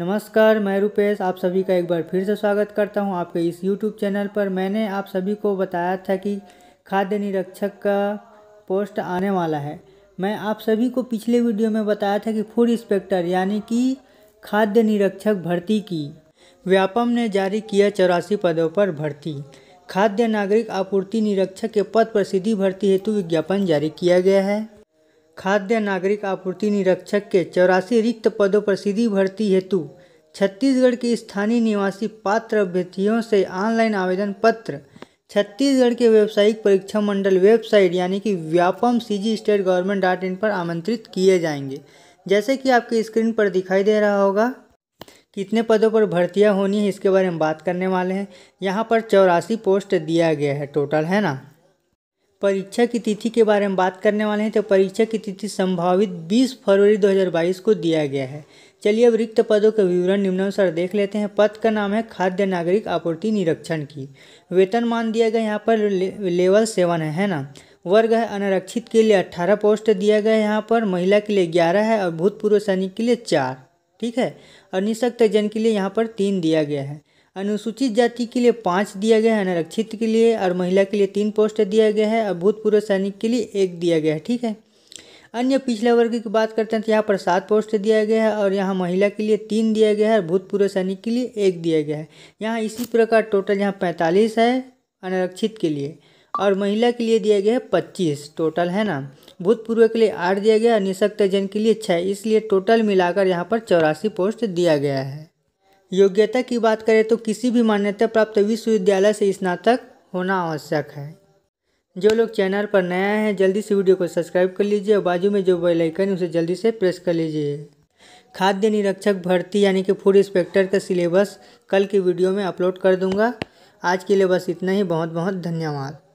नमस्कार, मैं रूपेश आप सभी का एक बार फिर से स्वागत करता हूं आपके इस YouTube चैनल पर। मैंने आप सभी को बताया था कि खाद्य निरीक्षक का पोस्ट आने वाला है। मैं आप सभी को पिछले वीडियो में बताया था कि फूड इंस्पेक्टर यानी कि खाद्य निरीक्षक भर्ती की व्यापम ने जारी किया 84 पदों पर भर्ती। खाद्य नागरिक आपूर्ति निरीक्षक के पद पर सीधी भर्ती हेतु विज्ञापन जारी किया गया है। खाद्य नागरिक आपूर्ति निरीक्षक के 84 रिक्त पदों पर सीधी भर्ती हेतु छत्तीसगढ़ के स्थानीय निवासी पात्र अभ्यर्थियों से ऑनलाइन आवेदन पत्र छत्तीसगढ़ के व्यावसायिक परीक्षा मंडल वेबसाइट यानी कि vyapam.cg.state.gov.in पर आमंत्रित किए जाएंगे। जैसे कि आपके स्क्रीन पर दिखाई दे रहा होगा, कितने पदों पर भर्तियाँ होनी है इसके बारे में बात करने वाले हैं। यहाँ पर 84 पोस्ट दिया गया है टोटल, है ना। परीक्षा की तिथि के बारे में बात करने वाले हैं तो परीक्षा की तिथि संभावित 20 फरवरी 2022 को दिया गया है। चलिए अब रिक्त पदों के विवरण निम्नानुसार देख लेते हैं। पद का नाम है खाद्य नागरिक आपूर्ति निरीक्षण की। वेतनमान दिया गया यहाँ पर लेवल 7 है ना। वर्ग है अनारक्षित के लिए 18 पोस्ट दिया गया है यहाँ पर, महिला के लिए 11 है और भूतपूर्व सैनिक के लिए 4, ठीक है। और निःशक्त जन के लिए यहाँ पर 3 दिया गया है। अनुसूचित जाति के लिए 5 दिया गया है, अनारक्षित के लिए और महिला के लिए 3 पोस्ट दिया गया है और भूतपूर्व सैनिक के लिए 1 दिया गया है, ठीक है। अन्य पिछला वर्ग की बात करते हैं तो यहाँ पर 7 पोस्ट दिया गया है और यहाँ महिला के लिए 3 दिया गया है और भूतपूर्व सैनिक के लिए 1 दिया गया है। यहाँ इसी प्रकार टोटल यहाँ 45 है अनारक्षित के लिए और महिला के लिए दिया गया है 25 टोटल, है ना। भूतपूर्व के लिए 8 दिया गया है और निःशक्तजन के लिए 6, इसलिए टोटल मिलाकर यहाँ पर 84 पोस्ट दिया गया है। योग्यता की बात करें तो किसी भी मान्यता प्राप्त विश्वविद्यालय से स्नातक होना आवश्यक है। जो लोग चैनल पर नया है जल्दी से वीडियो को सब्सक्राइब कर लीजिए और बाजू में जो बेल आइकन है उसे जल्दी से प्रेस कर लीजिए। खाद्य निरीक्षक भर्ती यानी कि फूड इंस्पेक्टर का सिलेबस कल की वीडियो में अपलोड कर दूंगा। आज के लिए बस इतना ही, बहुत बहुत धन्यवाद।